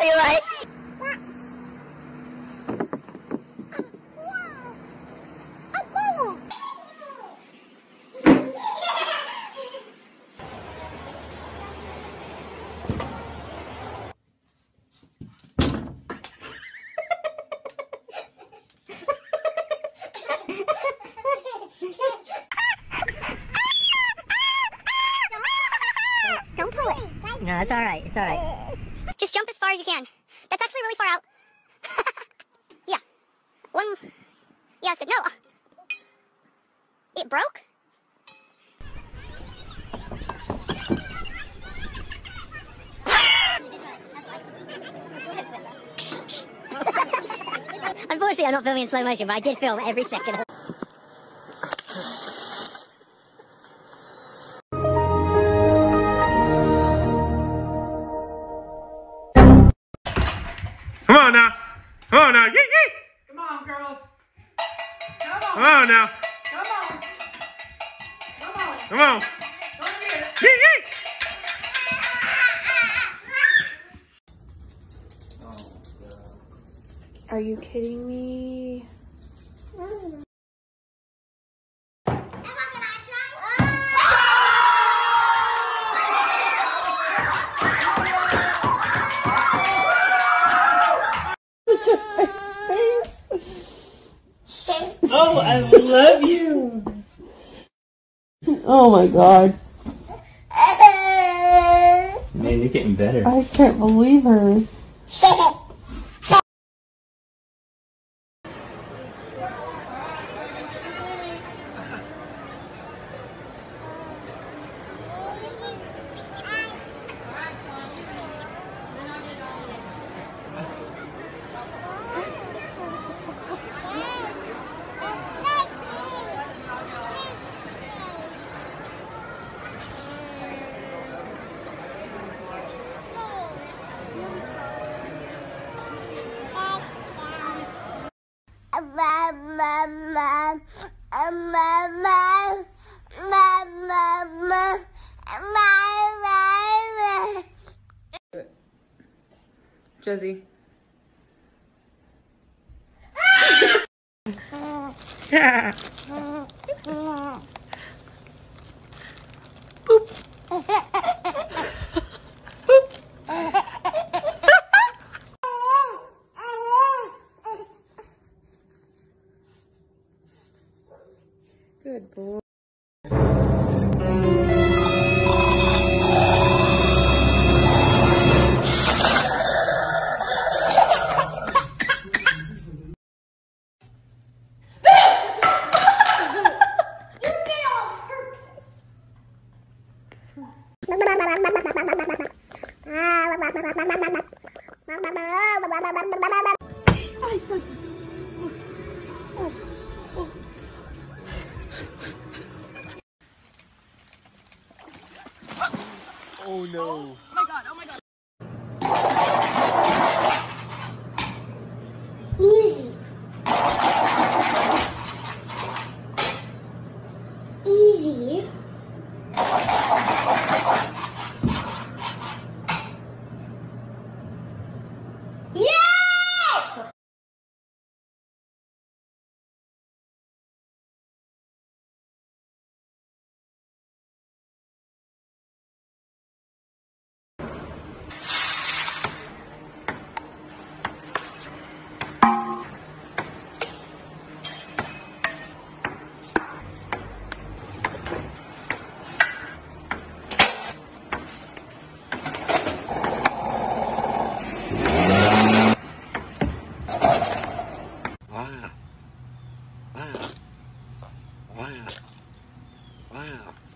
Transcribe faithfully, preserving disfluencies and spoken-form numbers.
Are you like? No, it's alright, it's alright. Just jump as far as you can. That's actually really far out. Yeah. One. Yeah, it's good. No! It broke? Unfortunately, I'm not filming in slow motion, but I did film every second of it. Come on now. Come on now. Yee, yee. Come on, girls. Come on. Come on now. Come on. Come on. Come on. Come here. Yee, yee. Oh, God. Are you kidding me? Mm. Oh, I love you. Oh my God. Man, you're getting better. I can't believe her. Mama, mama, mama, mama, mama. Josie. Good boy. Oh no. Oh my God, oh my God. Easy. Easy. Yeah! Wow. Wow. Wow.